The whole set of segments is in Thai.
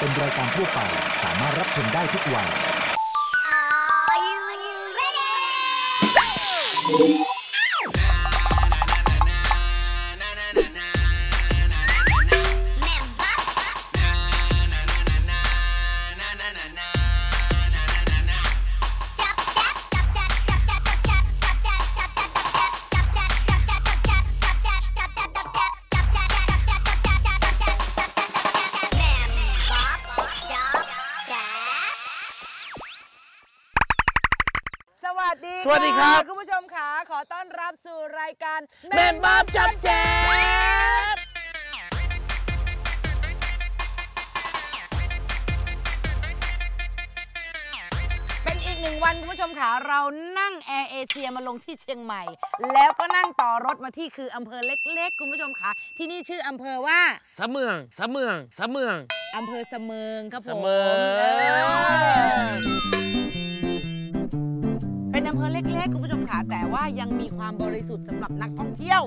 เป็นรายการทั่วไปสามารถรับชมได้ทุกวันสวัสดีครับคุณผู้ชมค่ะขอต้อนรับสู่รายการแมมบ๊อบจับแจ๊บเป็นอีกหนึ่งวันคุณผู้ชมค่ะเรานั่งแอร์เอเชียมาลงที่เชียงใหม่แล้วก็นั่งต่อรถมาที่คืออำเภอเล็กๆคุณผู้ชมค่ะที่นี่ชื่ออำเภอว่าสะเมืองอำเภอสะเมืองครับผมเป็นอำเภอเล็กๆคุณผู้ชมค่ะแต่ว่ายังมีความบริสุทธิ์สำหรับนักท่องเที่ยว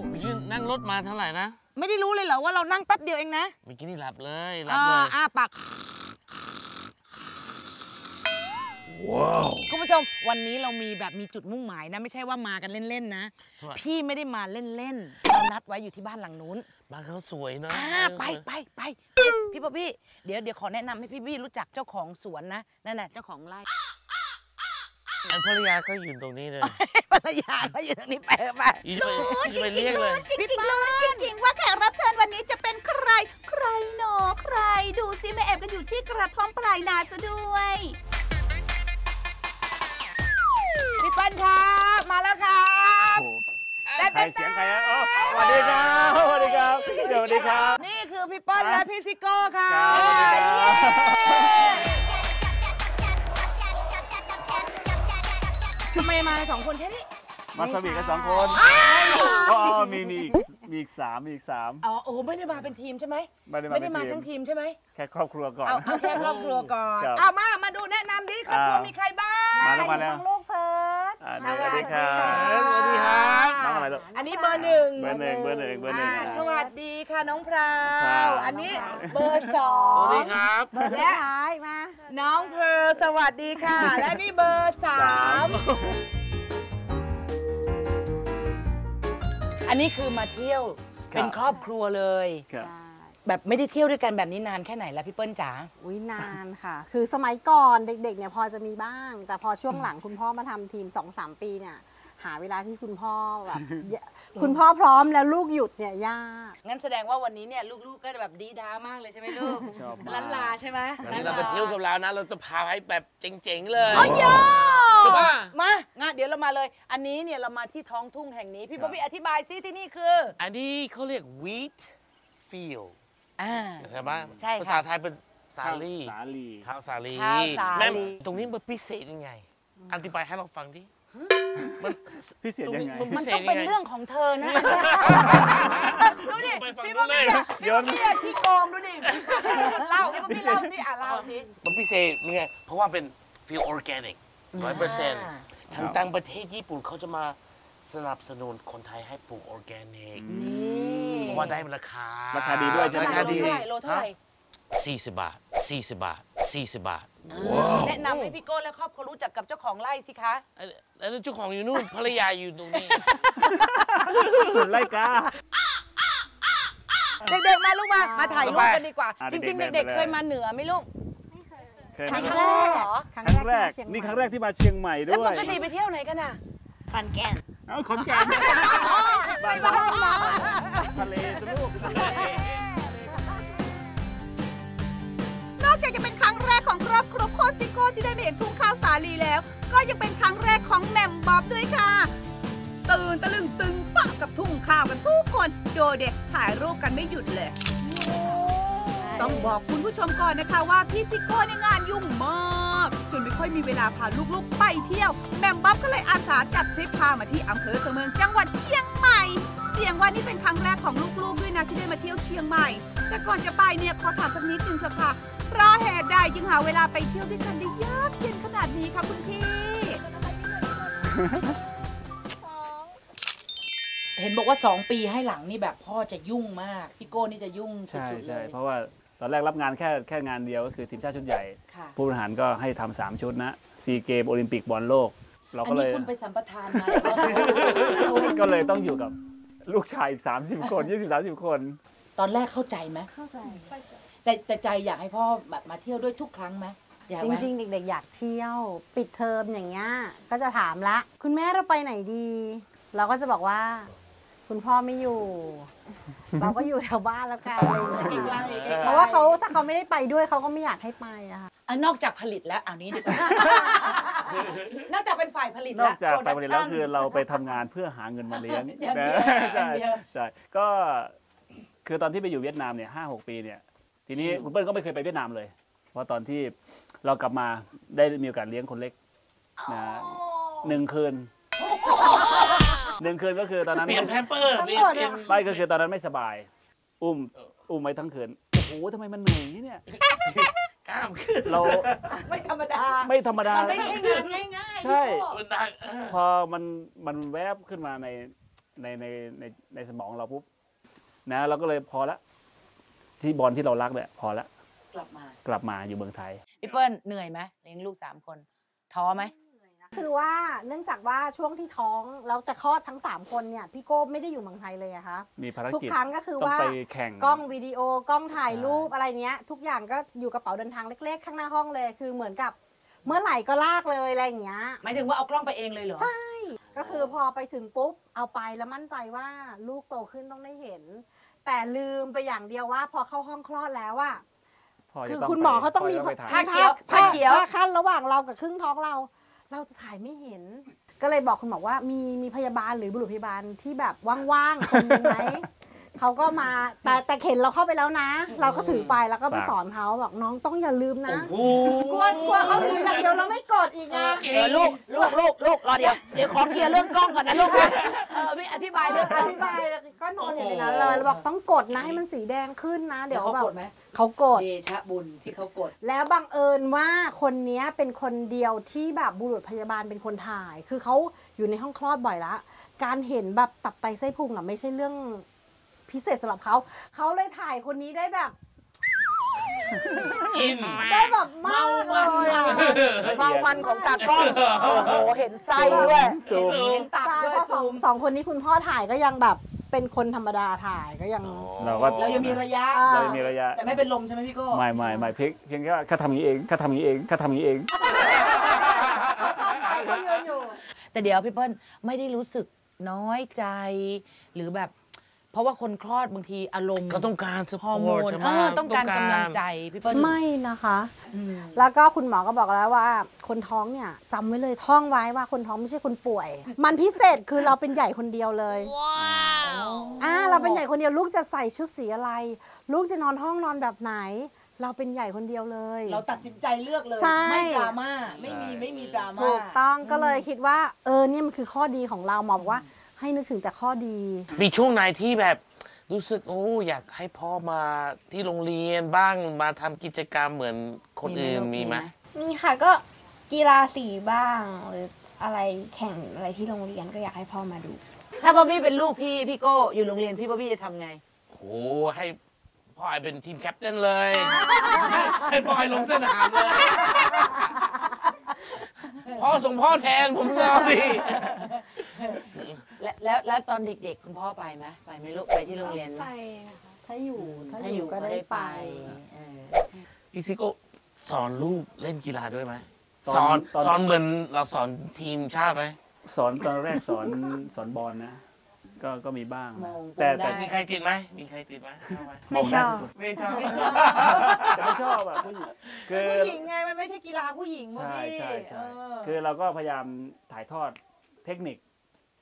นั่งรถมาเท่าไหร่นะไม่ได้รู้เลยเหรอว่าเรานั่งแป๊บเดียวเองนะเมื่อกี้นี่หลับเลยอ้าปากว้าวคุณผู้ชมวันนี้เรามีแบบมีจุดมุ่งหมายนะไม่ใช่ว่ามากันเล่นๆนะพี่ไม่ได้มาเล่นๆเรานัดไว้อยู่ที่บ้านหลังนู้นบ้านเขาสวยนะไปพี่ป๊อบบี้เดี๋ยวขอแนะนำให้พี่บี้รู้จักเจ้าของสวนนะนั่นแหละเจ้าของไร่ภรรยาก็อยู่ตรงนี้เลยภรรยาก็อยู่ตรงนี้ไปจริงว่าแขกรับเชิญวันนี้จะเป็นใครหนอใครดูสิแม่แอบกันอยู่ที่กระท่อมปลายนาซะด้วยพี่เปิ้ลครับมาแล้วครับใครเสียงใครอ๋อสวัสดีครับนี่คือพี่เปิ้ลและพี่ซิโก้ค่ะทำไมมาสองคนแค่นี้มาสวีทกันสองคนอ๋อมีอีกสามอ๋อโอ้ไม่ได้มาเป็นทีมใช่ไหมไม่ได้มาทั้งทีมใช่ไหมแค่ครอบครัวก่อนเอาแค่ครอบครัวก่อนเอามาดูแนะนำดิครอบครัวมีใครบ้างมาแล้วลูกเพิร์ดสวัสดีครับน้องอะไรลูกอันนี้เบอร์หนึ่งสวัสดีค่ะน้องพราวอันนี้เบอร์สองสวัสดีครับและมาน้องเพร์ลสวัสดีค่ะและนี่เบอร์สามอันนี้คือมาเที่ยวเป็นครอบครัวเลยแบบไม่ได้เที่ยวด้วยกันแบบนี้นานแค่ไหนแล้วพี่เปิ้ลจ๋าอุ้ยนานค่ะคือสมัยก่อนเด็กๆเนี่ยพอจะมีบ้างแต่พอช่วงหลังคุณพ่อมาทำทีม 2-3 ปีเนี่ยหาเวลาที่คุณพ่อแบบคุณพ่อพร้อมแล้วลูกหยุดเนี่ยยากงั้นแสดงว่าวันนี้เนี่ยลูกๆก็แบบดีด้ามากเลยใช่ไหมลูกลันลาใช่ไหมเราไปเที่ยวกับเรานะเราจะพาไปแบบเจ๋งๆเลยโอ้ยถูกป่ะมางั้นเดี๋ยวเรามาเลยอันนี้เนี่ยเรามาที่ท้องทุ่งแห่งนี้พี่ป๊อบบี้อธิบายซิที่นี่คืออันนี้เขาเรียก wheat field ใช่ไหมใช่ภาษาไทยเป็นสาลีแม่ตรงนี้มันพิเศษยังไงอธิบายให้เราฟังดิพิเศษยังไงมันต้องเป็นเรื่องของเธอนะดูดิพี่ป๊อบบี้ที่กองดูดิเล่าสิมันพิเศษยังไงเพราะว่าเป็นฟิลออร์แกนิก 100% ทางต่างประเทศญี่ปุ่นเขาจะมาสนับสนุนคนไทยให้ปลูกออร์แกนิกเพราะว่าได้ราคาดีด้วยราคาดีโลเท่าไหร่40 บาทแนะนำให้พี่โก้และครอบครัวรู้จักกับเจ้าของไร่สิคะแล้วเจ้าของอยู่นู่นภรรยาอยู่ตรงนี้ไร่กาเด็กๆมาลูกมาถ่ายรูปกันดีกว่าจริงๆเด็กๆเคยมาเหนือไหมลูกไม่เคยครั้งแรกนี่ครั้งแรกที่มาเชียงใหม่ด้วยแล้วปกติไปเที่ยวไหนกันอ่ะขอนแก่นทะเลสนุกนอกจากจะเป็นครั้งแรกของครอบครัวโคซิโก้ที่ได้ไปเห็นทุ่งข้าวสาลีแล้วก็ยังเป็นครั้งแรกของแมมบ๊อบด้วยค่ะตื่นตะลึงตึงปะกับทุ่งข้าวกันทุกคนโดยเด็กถ่ายรูปกันไม่หยุดเลยต้องบอกคุณผู้ชมก่อนนะคะว่าพี่ซิโก้ในงานยุ่งมากจนไม่ค่อยมีเวลาพาลูกๆไปเที่ยวแมมบ๊อบก็เลยอาสาจัดทริปพามาที่อำเภอสะเมืองจังหวัดเชียงใหม่เสียงว่านี่เป็นครั้งแรกของลูกๆด้วยนะที่ได้มาเที่ยวเชียงใหม่แต่ก่อนจะไปเนี่ยขอถามสักนิดนึงเถอะค่ะเพราะเหตุใดจึงหาเวลาไปเที่ยวด้วยกันได้ยากเย็นขนาดนี้คะคุณพี่เห็นบอกว่า2 ปีให้หลังนี่แบบพ่อจะยุ่งมากพี่โก้นี่จะยุ่งใช่เพราะว่า ตอนแรกรับงานแค่งานเดียวก็คือทีมชาติชุดใหญ่ผู้บริหารก็ให้ทำ3ชุดนะซีเกมโอลิมปิกบอลโลกเราก็เลยคุณไปสัมปทานมาก็เลยต้องอยู่กับลูกชายอีก30คน20-30คนตอนแรกเข้าใจไหมเข้าใจแต่ใจอยากให้พ่อแบบมาเที่ยวด้วยทุกครั้งไหมจริงๆเด็กๆอยากเที่ยวปิดเทอมอย่างเงี้ยก็จะถามละคุณแม่เราไปไหนดีเราก็จะบอกว่าคุณพ่อไม่อยู่เราก็อยู่แถวบ้านแล้วกันเพราะว่าเขาถ้าเขาไม่ได้ไปด้วยเขาก็ไม่อยากให้ไปนะคะนอกจากผลิตแล้วอันนี้ดีกว่านอกจากเป็นฝ่ายผลิตแล้วนอกจากฝ่ายผลิตแล้วคือเราไปทำงานเพื่อหาเงินมาเลี้ยงใช่ก็คือตอนที่ไปอยู่เวียดนามเนี่ย5-6 ปีเนี่ยทีนี้คุณเปิ้ลก็ไม่เคยไปเวียดนามเลยเพราะตอนที่เรากลับมาได้มีโอกาสเลี้ยงคนเล็กนะ1 คืนก็คือตอนนั้นไม่ก็คือตอนนั้นไม่สบายอุ้มไว้ทั้งคืนโอ้โหทำไมมันเหนื่อยเนี่ยกล้ามขึ้นเราไม่ธรรมดามันไม่ใช่งานง่ายๆใช่พอมันแวบขึ้นมาในสมองเราปุ๊บนะเราก็เลยพอละที่บอลที่เรารักเนี่ยพอละกลับมาอยู่เมืองไทยพี่เปิ้ลเหนื่อยไหมเลี้ยงลูก3คนท้อไหมคือว่าเนื่องจากว่าช่วงที่ท้องแล้วจะคลอดทั้ง3คนเนี่ยพี่โก้ไม่ได้อยู่เมืองไทยเลยอะคะมีภารกิจทุกครั้งก็คือว่ากล้องวิดีโอกล้องถ่ายรูปอะไรเนี้ยทุกอย่างก็อยู่กระเป๋าเดินทางเล็กๆข้างหน้าห้องเลยคือเหมือนกับเมื่อไหร่ก็ลากเลยอะไรอย่างเงี้ยหมายถึงว่าเอากล้องไปเองเลยเหรอใช่ก็คือพอไปถึงปุ๊บเอาไปแล้วมั่นใจว่าลูกโตขึ้นต้องได้เห็นแต่ลืมไปอย่างเดียวว่าพอเข้าห้องคลอดแล้วอะคือคุณหมอเขาต้องมีผ้าเขียวขั้นระหว่างเรากับครึ่งท้องเราจะถ่ายไม่เห็นก็เลยบอกคุณหมอว่ามีพยาบาลหรือบุรุษพยาบาลที่แบบว่างๆคนนึงไหมเขาก็มาแต่เข็นเราเข้าไปแล้วนะเราก็ถือไปแล้วก็ไปสอนเขาบอกน้องต้องอย่าลืมนะกลัวเขาลืมอย่างเดียวเราไม่กดอีกนะลูกรอเดี๋ยวขอเคลียร์เรื่องกล้องก่อนนะลูกไม่อธิบายก็นอนอยู่ในนั้นเลยบอกต้องกดนะให้มันสีแดงขึ้นนะเดี๋ยวแบบเขากดเดชะบุญที่เขากดแล้วบังเอิญว่าคนนี้เป็นคนเดียวที่แบบบุรุษพยาบาลเป็นคนถ่ายคือเขาอยู่ในห้องคลอดบ่อยละการเห็นแบบตับไตไส้พุงอะไม่ใช่เรื่องพิเศษสำหรับเขาเลยถ่ายคนนี้ได้แบบได้แบบมากเลยมองมันของตากล้องโอ้โหเห็นไส้ด้วยเห็นตับด้วยสองคนนี้คุณพ่อถ่ายก็ยังแบบเป็นคนธรรมดาถ่ายก็ยังเรายังมีระยะแต่ไม่เป็นลมใช่ไหมพี่โก้ไม่เพียงแค่เขาทำนี้เองเขายืนอยู่แต่เดี๋ยวพี่เปิ้ลไม่ได้รู้สึกน้อยใจหรือแบบเพราะว่าคนคลอดบางทีอารมณ์ก็ต้องการฮอร์โมนต้องการกำลังใจพี่เปิ้ลไม่นะคะแล้วก็คุณหมอก็บอกแล้วว่าคนท้องเนี่ยจำไว้เลยท่องไว้ว่าคนท้องไม่ใช่คนป่วยมันพิเศษคือเราเป็นใหญ่คนเดียวเลยเราเป็นใหญ่คนเดียวลูกจะใส่ชุดสีอะไรลูกจะนอนห้องนอนแบบไหนเราเป็นใหญ่คนเดียวเลยเราตัดสินใจเลือกเลยไม่ดราม่าไม่มีดราม่าถูกต้องก็เลยคิดว่าเนี่ยมันคือข้อดีของเราหมอบอกว่าให้นึกถึงแต่ข้อดีมีช่วงไหนที่แบบรู้สึกอยากให้พ่อมาที่โรงเรียนบ้างมาทำกิจกรรมเหมือนคนอื่นมีไหมมีค่ะก็กีฬาสีบ้างหรืออะไรแข่งอะไรที่โรงเรียนก็อยากให้พ่อมาดูถ้าบ๊อบบี้เป็นลูกพี่โก้อยู่โรงเรียนพี่บ๊อบบี้จะทำไงโอ้ให้พ่อเป็นทีมแคปเทนเลยให้พ่อลงสนามเลยพ่อส่งพ่อแทนผมเลยแล้วตอนเด็กๆคุณพ่อไปไหมไปไม่รู้ไปที่โรงเรียนไปถ้าอยู่ก็ได้ไปพี่ซิโก้สอนลูกเล่นกีฬาด้วยไหมสอนเหมือนเราสอนทีมชาติไหมสอนตอนแรกสอนบอลนะก็มีบ้างแต่มีใครติดไหมไม่ชอบแบบผู้หญิงไงมันไม่ใช่กีฬาผู้หญิงใช่ใช่คือเราก็พยายามถ่ายทอดเทคนิค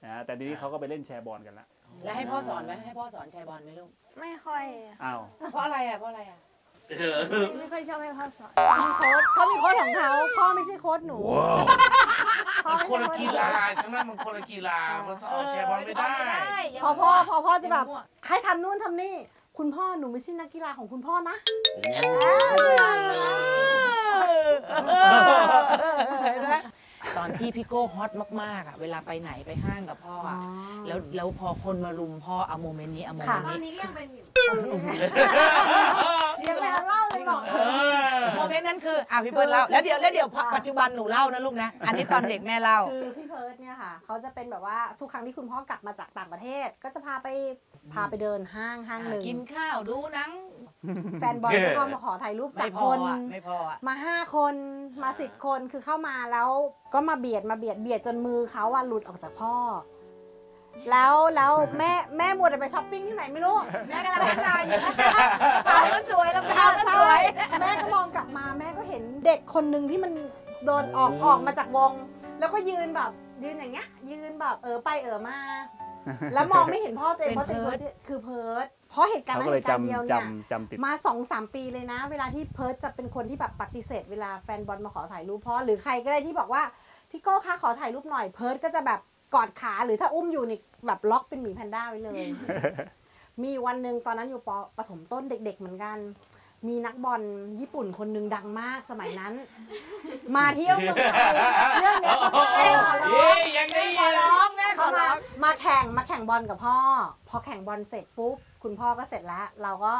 นะแต่ทีนี้เขาก็ไปเล่นแชร์บอลกันละแล้วให้พ่อสอนไหมให้พ่อสอนแชร์บอลไหมลูกไม่ค่อยอ้าวเพราะอะไรไม่ค่อยชอบให้พ่อสอนมีโค้ชเขามีโค้ชของเขาพ่อไม่ใช่โค้ชหนูมันคนละกีฬาใช่ไหมมันคนละกีฬามันสอนแชร์บอลไม่ได้พอจะแบบให้ทำนู่นทำนี่คุณพ่อหนูไม่ใช่นักกีฬาของคุณพ่อนะตอนที่พี่โก้ฮอตมากๆอ่ะเวลาไปไหนไปห้างกับพ่ออ่ะแล้วพอคนมารุมพ่อเอาโมเมนต์นี้ตอนนี้ก็ยังเป็นอยู่เสียงแหวนล่อ หรอกโมเมนต์นั้นคือพี่เพิร์ทเล่าแล้วเดี๋ยวปัจจุบันหนูเล่านะลูกนะอันนี้ตอนเด็กแม่เล่าคือพี่เพิร์ทเนี่ยค่ะเขาจะเป็นแบบว่าทุกครั้งที่คุณพ่อกลับมาจากต่างประเทศก็จะพาไปเดินห้างหนึ่งกินข้าวดูหนังแฟนบอลก็มาขอถ่ายรูปจากคนมา5 คนมา10 คนคือเข้ามาแล้วก็มาเบียดจนมือเขาอะหลุดออกจากพ่อแล้วแม่มัวแต่ไปช้อปปิ้งที่ไหนไม่รู้แม่กำลังไปจ่ายอยู่เอาก็สวยแล้วก็สวยแม่ก็มองกลับมาแม่ก็เห็นเด็กคนหนึ่งที่มันโดนออกมาจากวงแล้วก็ยืนอย่างเงี้ยยืนแบบไปมาแล้วมองไม่เห็นพ่อตัวเองเพราะแต่งตัวคือเพิร์ทเพราะเหตุการณ์นั้นเหตุการณ์เดียวเนี่ยมา 2-3 ปีเลยนะเวลาที่เพิร์ทจะเป็นคนที่แบบปฏิเสธเวลาแฟนบอลมาขอถ่ายรูปพ่อหรือใครก็ได้ที่บอกว่าพี่โก้คะขอถ่ายรูปหน่อยเพิร์ทก็จะแบบกอดขาหรือถ้าอุ้มอยู่นี่แบบล็อกเป็นหมีแพนด้าไว้เลย มีวันหนึ่งตอนนั้นอยู่ประถมต้นเด็กๆเหมือนกันมีนักบอลญี่ปุ่นคนหนึ่งดังมากสมัยนั้น มาเที่ยวเมืองไทยเรื่องนี้มาแข่งบอลกับพ่อพอแข่งบอลเสร็จปุ๊บคุณพ่อก็เสร็จแล้วเราก็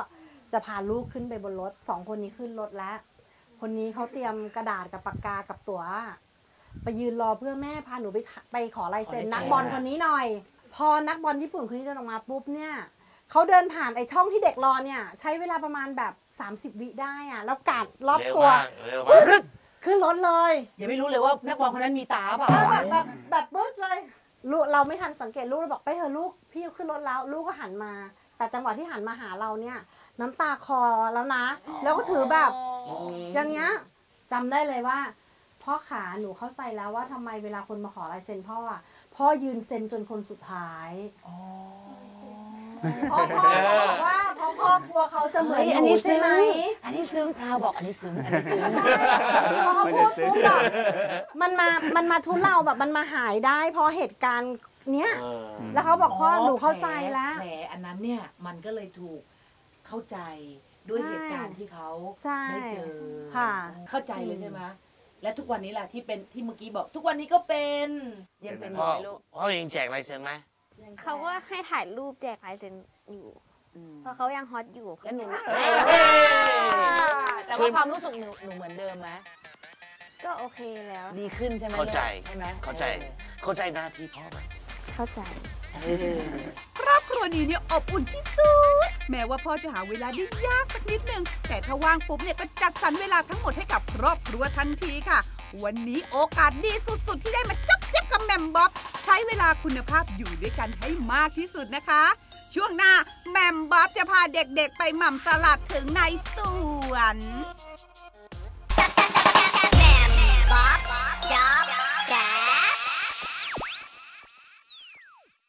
จะพาลูกขึ้นไปบนรถ2 คนนี้ขึ้นรถแล้วคนนี้เขาเตรียมกระดาษกับปากกากับตั๋วไปยืนรอเพื่อแม่พาหนูไปขอลายเซ็นนักบอลคนนี้หน่อยพอนักบอลญี่ปุ่นคนนี้เดินออกมาปุ๊บเนี่ยเขาเดินผ่านไอ้ช่องที่เด็กรอเนี่ยใช้เวลาประมาณแบบ30 วิได้อะแล้วกัดรอบตัวขึ้นรถเลยยังไม่รู้เลยว่านักบอลคนนั้นมีตาเปล่าแบบบึ้สเลยลูกเราไม่ทันสังเกตลูกเราบอกไปเถอะลูกพี่ขึ้นรถแล้วลูกก็หันมาแต่จังหวะที่หันมาหาเราเนี่ยน้ำตาคลอแล้วนะแล้วก็ถือแบบอย่างเงี้ยจำได้เลยว่าพ่อขาหนูเข้าใจแล้วว่าทำไมเวลาคนมาขอลายเซ็นพ่ออะพ่อยืนเซ็นจนคนสุดท้ายพ่อบอกว่าพ่อกลัวเขาจะเหมือนอันนี้ใช่ไหมอันนี้ซึ้งพราวบอกอันนี้ซึ้งพอเขาพูดปุ๊บแบบมันมาทุเลาแบบมันมาหายได้เพราะเหตุการณ์เนี้ยแล้วเขาบอกพ่อหนูเข้าใจแล้วแผลอันนั้นเนี่ยมันก็เลยถูกเข้าใจด้วยเหตุการณ์ที่เขาได้เจอเข้าใจเลยใช่ไหมและทุกวันนี้ล่ะที่เป็นที่เมื่อกี้บอกทุกวันนี้ก็เป็นยังเป็นพ่อลูกพ่อยังแจกลายเซ็นไหมเขาก็ให้ถ่ายรูปแจกลายเซ็นอยู่เพราะเขายังฮอตอยู่แล้วหนูแต่ว่าความรู้สึกหนูเหมือนเดิมไหมก็โอเคแล้วดีขึ้นใช่ไหมเข้าใจหน้าที่พ่อไหมเข้าใจครอบครัวนี้เนี่ยอบอุ่นที่สุดแม้ว่าพ่อจะหาเวลาได้ยากสักนิดนึงแต่ถ้าว่างปุ๊บเนี่ยก็จัดสรรเวลาทั้งหมดให้กับครอบครัวทันทีค่ะวันนี้โอกาสดีสุดๆที่ได้มาจับเย็บกับแหม่มบ๊อบใช้เวลาคุณภาพอยู่ด้วยกันให้มากที่สุดนะคะช่วงหน้าแหม่มบ๊อบจะพาเด็กๆไปหม่ำสลัดถึงในสวน